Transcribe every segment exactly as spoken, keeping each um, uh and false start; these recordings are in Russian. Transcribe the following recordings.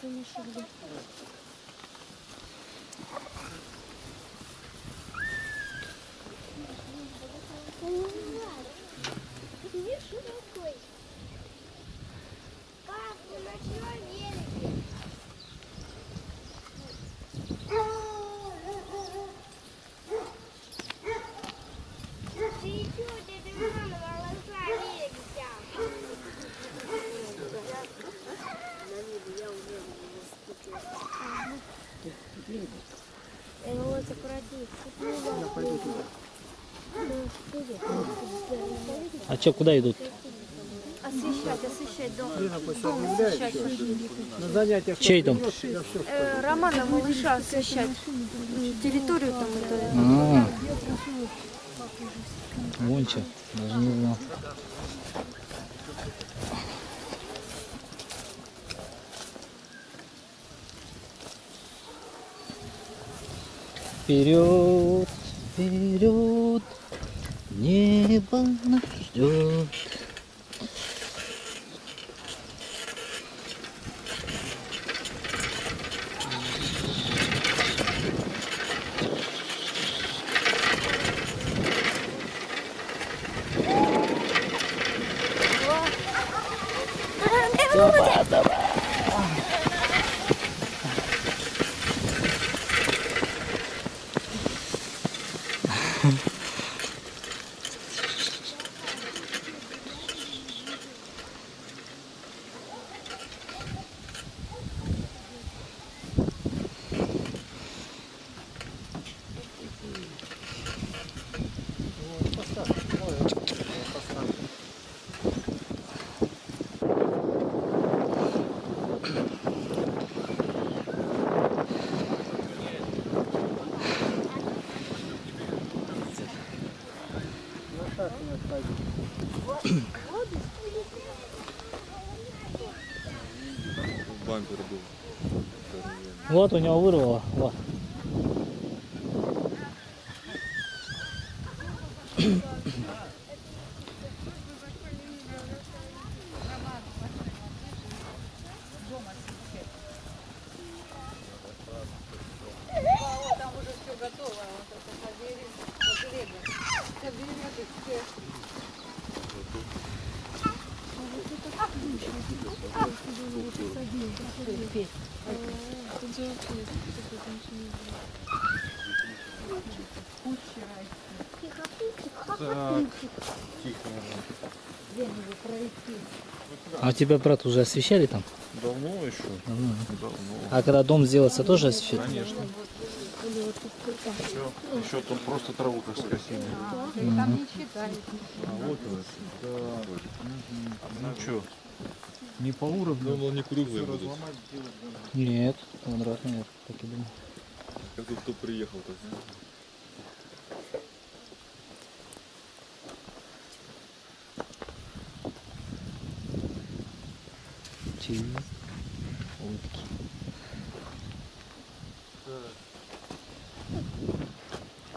замешали. А что, куда идут? Освещать, освещать дом. Дом освещать. На занятиях. Чей дом? Э, Романа Малыша освещать. Территорию там это. А -а -а. Вон что, даже не знал. Вперед, вперед, небо нас ждет. Давай, давай. Вот у него вырвало. Вот. А у тебя, брат, уже освещали там? Давно еще. Давно. Давно. А когда дом сделался, тоже освещали? Конечно. Еще, еще тут просто траву как скосили. Там не считали. А вот это. Да. Ну что, не по уровню? Ну, он не круглый будет. Нет, квадратный, вот так и думал. Как тут кто приехал-то? Утки.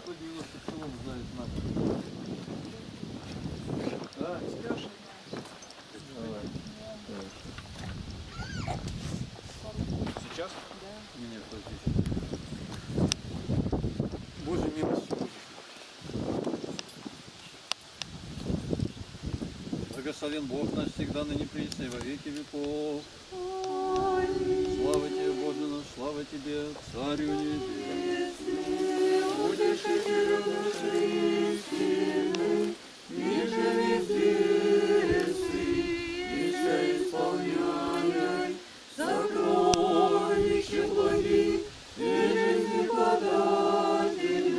сто девяносто километров знает надо. Да, стяжки. Сейчас? Да. Нет, вот здесь. Боже, минус. Благословен Бог наш всегда, ныне присно и во веки веков. Слава тебе, Боже наш, слава тебе, Царю небесный, утешителю души истины, нежели весы, еще исполняй сокровища благи, вечный податель,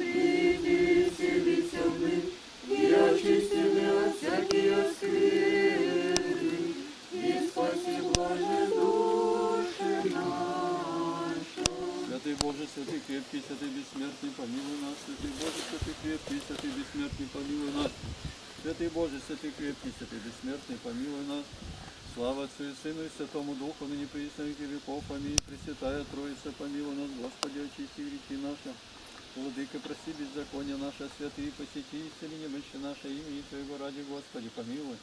любитель земли, и очисти от всякие скверны, и спаси, Боже, души наши. Святый Боже, святый крепкий, святый бессмертный, помилуй нас. Святый Боже, святый крепкий, святый бессмертный, помилуй нас. Святый Боже, святый крепкий, святый бессмертный, помилуй нас. Слава Отцу и Сыну и Святому Духу, ныне присно и веков. Аминь. Пресвятая Троица, помилуй нас, Господи, очисти грехи наши. Владыка, прости беззаконие наше, святые, посети, исцели немощи наше, имя Твоего ради, Господи, помилуй.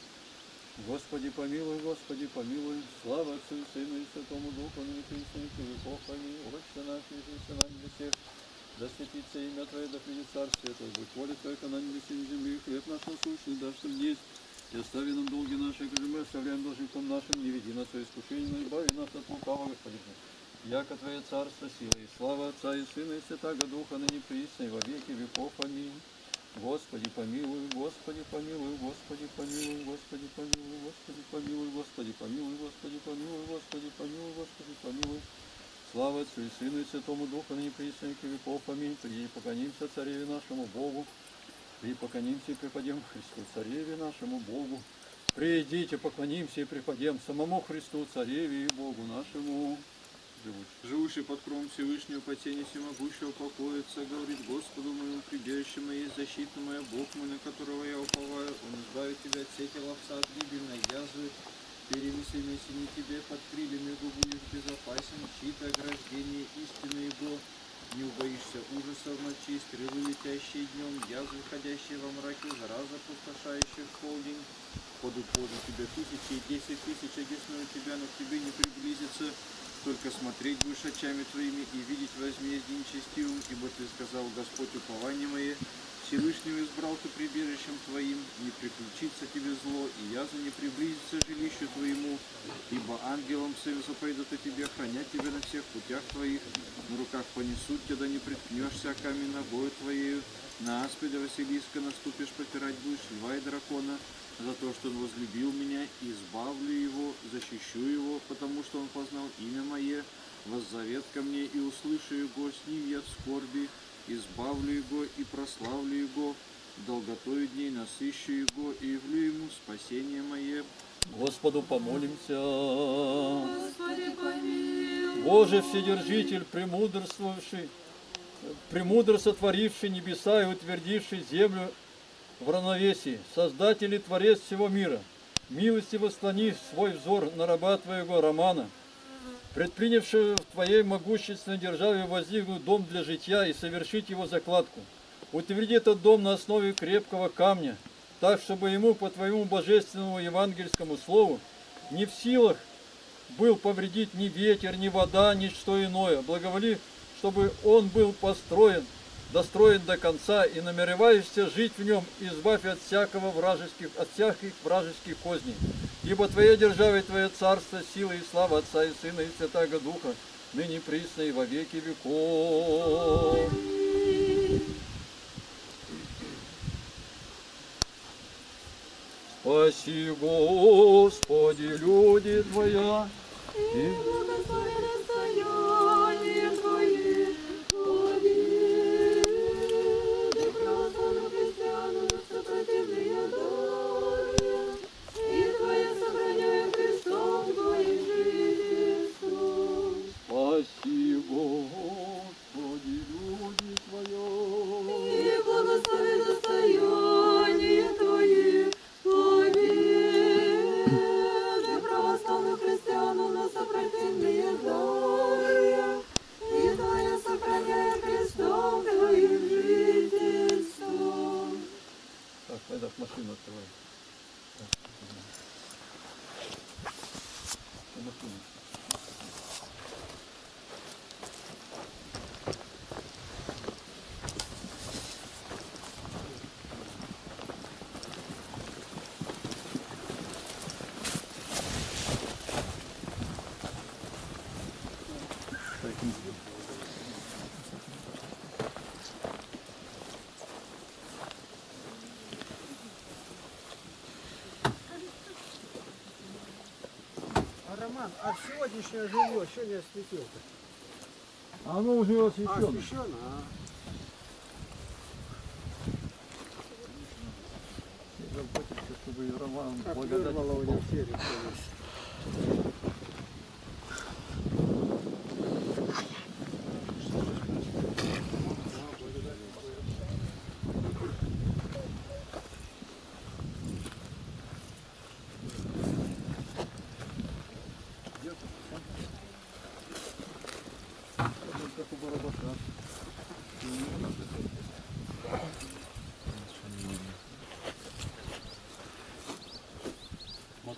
Господи помилуй, Господи помилуй, слава Отцу и Сыну и Святому Духу, и Христу веков, аминь. Отче наш, сущий на небесех, да святится имя Твое, да придет царствие Твое, будь воля Твоя, как на небесе и земле, хлеб наш насущный, дашь нам днесь, и остави нам долги наши, как и мы оставляем должником нашим, не веди нас в искушение, но избави нас от лукавого, Господи. Яко Твое царство, сила и слава Отца и Сына и Святаго Духа, ныне присно и во веки веков, аминь. Господи помилуй, Господи помилуй, Господи помилуй, Господи помилуй, Господи помилуй, Господи помилуй, Господи помилуй, Господи помилуй, Господи помилуй. Слава Отцу и Сыну и Святому Духу, ныне присно и веков, аминь. Приди и поклонимся Цареве нашему Богу, приди и поклонимся и преподем Христу Цареве нашему Богу. Придите, поклонимся и преподем самому Христу Цареве и Богу нашему. Живущий. Живущий под кровом Всевышнего, по тени всемогущего покоится, говорит Господу моему, прибежище мое, защита моя, Бог мой, на которого я уповаю, Он избавит тебя от всех ловца, от гибельной язвы, перенеси на сени тебе, под крыльями его будешь безопасен, щит ограждение истины его, не убоишься ужаса в ночи, стрелы летящие днем, язвы, ходящие во мраке, зараза, пустошающая в полдень, подут возле тебя тысячи и десять тысяч одесную тебя, но к тебе не приблизится. Только смотреть будешь очами твоими и видеть возмездие нечестивым, ибо ты сказал, Господь, упование мое, Всевышнего избрал ты прибежищем твоим, не приключится тебе зло, и язва не приблизится жилищу твоему, ибо ангелом своим заповедат о тебе, хранят тебя на всех путях твоих, на руках понесут тебя, да не приткнешься, камень ногою твоею, на аспида Василиска наступишь, попирать будешь льва и дракона, за то, что он возлюбил меня, избавлю его, защищу его, потому что он познал имя мое, воззовет ко мне, и услышу его, с ним я в скорби, избавлю его и прославлю его, долготою дней насыщу его, и явлю ему спасение мое. Господу помолимся. Господи, помилуй. Боже Вседержитель, премудрствовавший, премудро сотворивший небеса и утвердивший землю, в равновесии, Создатель и Творец всего мира, милостиво склони свой взор на раба Твоего Романа, предпринявшего в Твоей могущественной державе воздвигнуть дом для жития и совершить его закладку. Утверди этот дом на основе крепкого камня, так, чтобы ему по Твоему божественному евангельскому слову не в силах был повредить ни ветер, ни вода, ни что иное. Благоволи, чтобы он был построен, достроен до конца, и намереваешься жить в нем, избавь от всякого вражеских, от всяких вражеских козней. Ибо Твоя держава и Твое царство, сила и слава Отца и Сына и Святаго Духа, ныне присно и во веки веков. Спаси, Господи, люди Твоя, и Роман, а сегодняшнее жилье еще не осветил-то? Оно уже освещено. Освещено, а. Заботимся, чтобы и Роман благодать попал.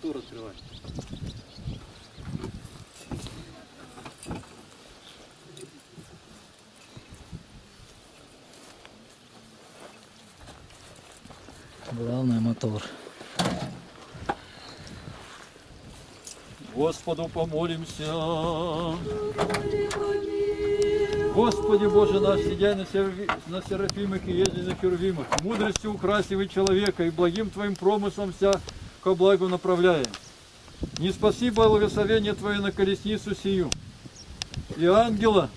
тур открывать. Главное — мотор. Господу помолимся. Господи Боже наш, сидя на, серви... на серафимах и езди на херувимах, мудростью украси вы человека, и благим твоим промыслом вся ко благу направляем. Не спаси благословение твое на колесницу сию, и ангела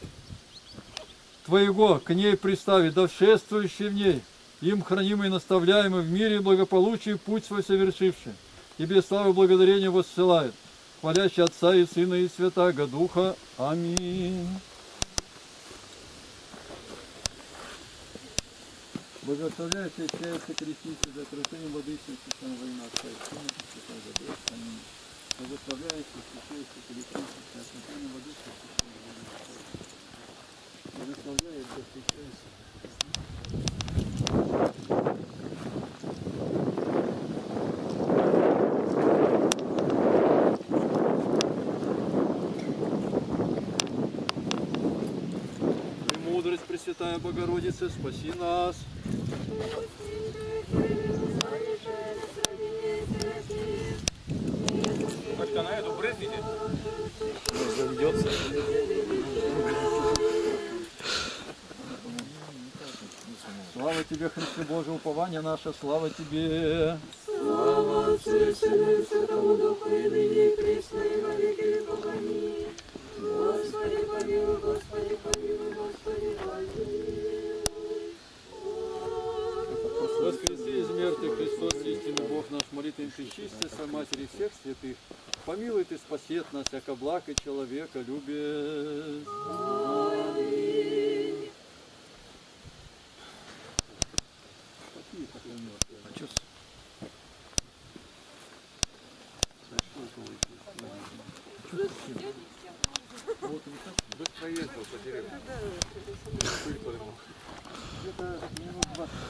твоего к ней пристави, да шествующий в ней, им хранимый и наставляемый в мире и благополучии путь свой совершивший. Тебе славу и благодарение воссылают, хвалящий Отца и Сына и Святаго Духа. Аминь. Благословляю все чаяться крестницы за крушение воды, святая война, Отца и Сына, святая Духа. Аминь. Благословляю все чаяться крестницы за крушение воды, святая война, Отца и Сына. Благословляю все чаяться Премудрая Пресвятая Богородица, спаси нас. Как-то на эту брызгите? Заведется. Слава тебе, Христе Боже, упование наше, слава тебе. Слава Отцу и Сыну и Святому Духу, и ныне и присно, и во веки веков. Аминь. Господи, помилуй, Господи, помилуй, Господи, помилуй. Воскреси из мертвых, Христос, истинный Бог наш, молитвен ты чистейся, Матери всех святых, помилуй ты, спасет нас, яко благ и человека любит. Быстро ездил по деревне. Пыль подымал. Где-то минут двадцать.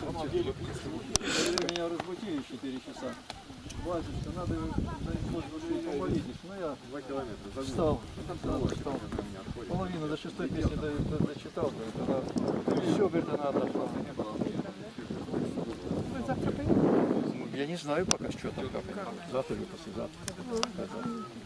Меня разбудили четыре часа. Влазишься, надо его уволитесь. Ну я два километра. Встал. Половину до шестой песни дочитал. Еще Бертана отошла. Я не знаю пока, что там. Завтра или послезавтра.